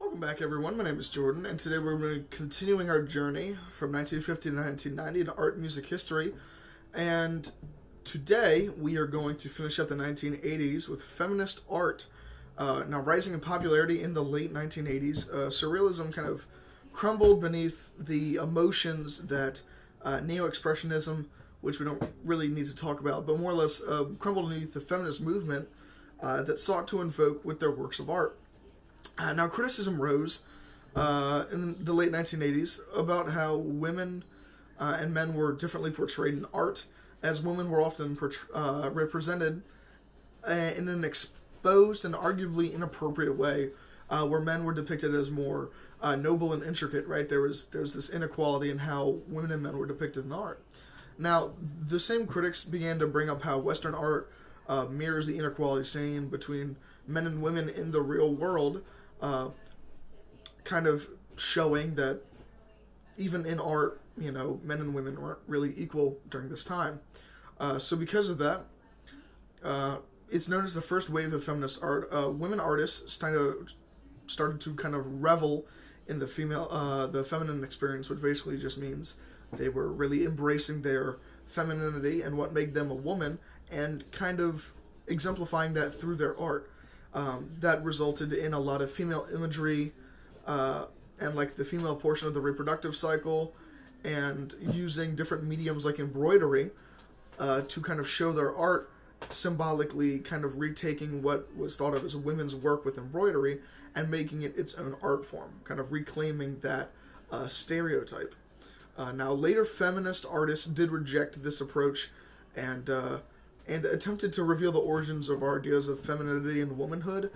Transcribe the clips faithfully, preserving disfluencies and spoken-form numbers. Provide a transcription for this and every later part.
Welcome back, everyone. My name is Jordan, and today we're going to be continuing our journey from nineteen fifty to nineteen ninety in art and music history. And today we are going to finish up the nineteen eighties with feminist art. Uh, now, rising in popularity in the late nineteen eighties, uh, surrealism kind of crumbled beneath the emotions that uh, neo-expressionism, which we don't really need to talk about, but more or less uh, crumbled beneath the feminist movement uh, that sought to invoke with their works of art. Uh, now, criticism rose uh, in the late nineteen eighties about how women uh, and men were differently portrayed in art, as women were often uh, represented uh, in an exposed and arguably inappropriate way, uh, where men were depicted as more uh, noble and intricate, right? There was, there was this inequality in how women and men were depicted in art. Now, the same critics began to bring up how Western art uh, mirrors the inequality seen between men and women in the real world, Uh, kind of showing that even in art, you know, men and women weren't really equal during this time. Uh, so because of that, uh, it's known as the first wave of feminist art. Uh, women artists kind of started to kind of revel in the female, uh, the feminine experience, which basically just means they were really embracing their femininity and what made them a woman, and kind of exemplifying that through their art. Um, that resulted in a lot of female imagery uh, and like the female portion of the reproductive cycle, and using different mediums like embroidery uh, to kind of show their art, symbolically kind of retaking what was thought of as women's work with embroidery and making it its own art form, kind of reclaiming that uh, stereotype. Uh, now, later feminist artists did reject this approach and uh, and attempted to reveal the origins of our ideas of femininity and womanhood,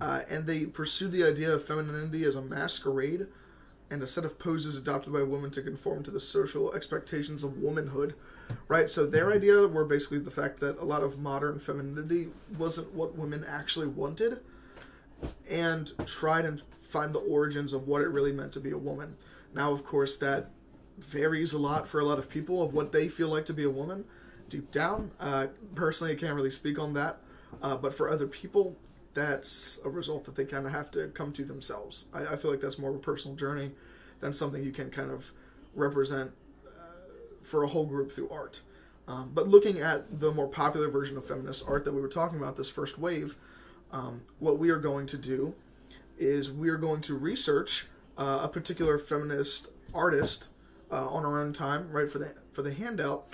uh, and they pursued the idea of femininity as a masquerade and a set of poses adopted by women to conform to the social expectations of womanhood, right? So their idea were basically the fact that a lot of modern femininity wasn't what women actually wanted, and tried and find the origins of what it really meant to be a woman. Now, of course, that varies a lot for a lot of people of what they feel like to be a woman, deep down. Uh, personally, I can't really speak on that, uh, but for other people, that's a result that they kind of have to come to themselves. I, I feel like that's more of a personal journey than something you can kind of represent uh, for a whole group through art. Um, but looking at the more popular version of feminist art that we were talking about, this first wave, um, what we are going to do is we are going to research uh, a particular feminist artist uh, on our own time, right, for the, for the handout,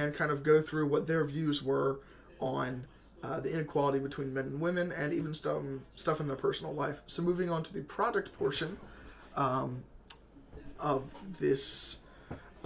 and kind of go through what their views were on uh, the inequality between men and women, and even some stuff in their personal life. So moving on to the product portion um, of this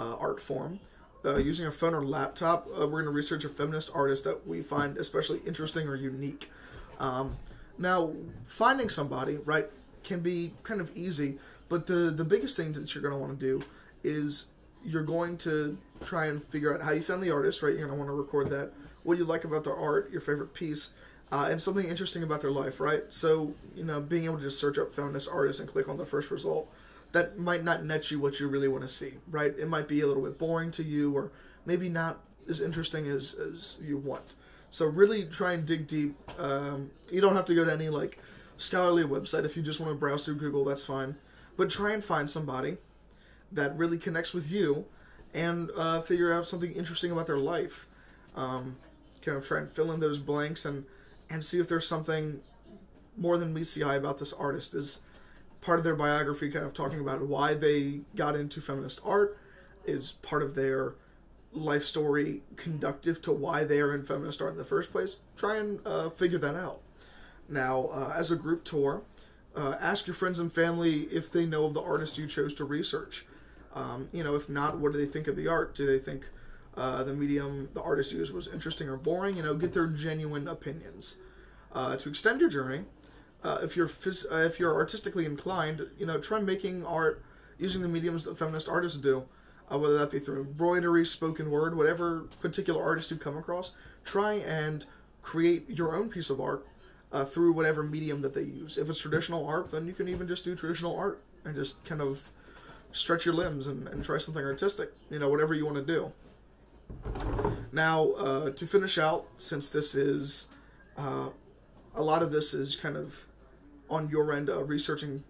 uh, art form, uh, using a phone or laptop, uh, we're going to research a feminist artist that we find especially interesting or unique. Um, now, finding somebody, right, can be kind of easy, but the, the biggest thing that you're going to want to do is you're going to try and figure out how you found the artist, right? You're going to want to record that, what you like about their art, your favorite piece, uh, and something interesting about their life, right? So, you know, being able to just search up feminist artist and click on the first result, that might not net you what you really want to see, right? It might be a little bit boring to you, or maybe not as interesting as, as you want. So really try and dig deep. Um, you don't have to go to any, like, scholarly website. If you just want to browse through Google, that's fine. But try and find somebody that really connects with you, and uh, figure out something interesting about their life. Um, kind of try and fill in those blanks, and, and see if there's something more than meets the eye about this artist. Is part of their biography, kind of talking about why they got into feminist art? Is part of their life story conductive to why they are in feminist art in the first place? Try and uh, figure that out. Now, uh, as a group tour, uh, ask your friends and family if they know of the artist you chose to research. Um, you know, if not, what do they think of the art? Do they think uh, the medium the artist used was interesting or boring? You know, get their genuine opinions. Uh, to extend your journey, uh, if you're phys uh, if you're artistically inclined, you know, try making art using the mediums that feminist artists do, uh, whether that be through embroidery, spoken word, whatever particular artist you come across. Try and create your own piece of art uh, through whatever medium that they use. If it's traditional art, then you can even just do traditional art and just kind of stretch your limbs and, and try something artistic, you know, whatever you want to do. Now, uh, to finish out, since this is, uh, a lot of this is kind of on your end of researching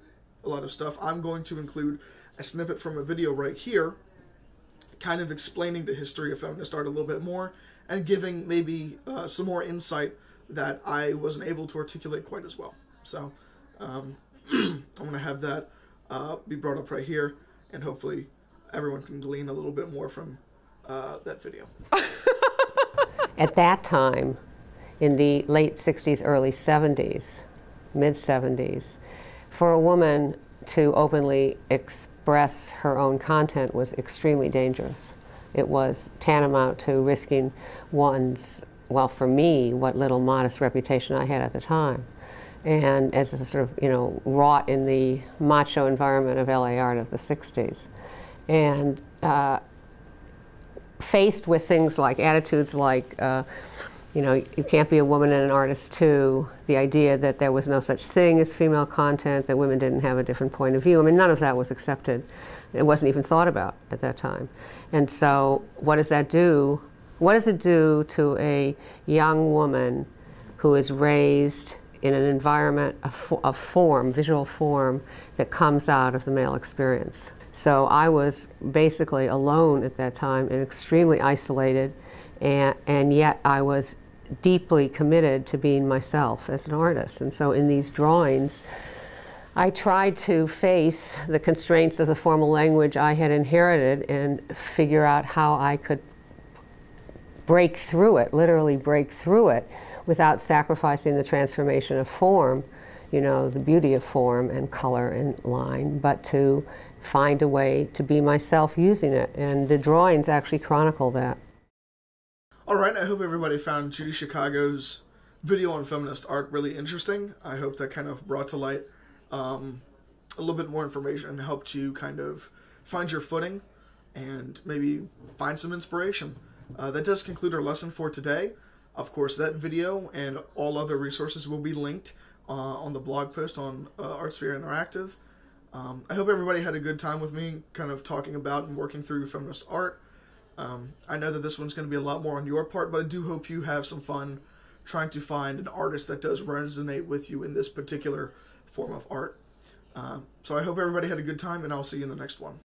a lot of stuff. I'm going to include a snippet from a video right here, kind of explaining the history of feminist art a little bit more and giving maybe uh, some more insight that I wasn't able to articulate quite as well. So um, I'm going to have that uh, be brought up right here, and hopefully everyone can glean a little bit more from uh, that video. At that time, in the late sixties, early seventies, mid seventies, for a woman to openly express her own content was extremely dangerous. It was tantamount to risking one's, well, for me, what little modest reputation I had at the time. And as a sort of, you know, wrought in the macho environment of L A art of the sixties. And uh, faced with things like attitudes like, uh, you know, you can't be a woman and an artist too, the idea that there was no such thing as female content, that women didn't have a different point of view. I mean, none of that was accepted. It wasn't even thought about at that time. And so what does that do? What does it do to a young woman who is raised in an environment of, of form, visual form, that comes out of the male experience? So I was basically alone at that time and extremely isolated, and, and yet I was deeply committed to being myself as an artist. And so in these drawings, I tried to face the constraints of the formal language I had inherited and figure out how I could break through it, literally break through it, without sacrificing the transformation of form, you know, the beauty of form and color and line, but to find a way to be myself using it. And the drawings actually chronicle that. All right, I hope everybody found Judy Chicago's video on feminist art really interesting. I hope that kind of brought to light um, a little bit more information and helped you kind of find your footing and maybe find some inspiration. Uh, that does conclude our lesson for today. Of course, that video and all other resources will be linked uh, on the blog post on uh, Artsphere Interactive. Um, I hope everybody had a good time with me kind of talking about and working through feminist art. Um, I know that this one's going to be a lot more on your part, but I do hope you have some fun trying to find an artist that does resonate with you in this particular form of art. Uh, so I hope everybody had a good time, and I'll see you in the next one.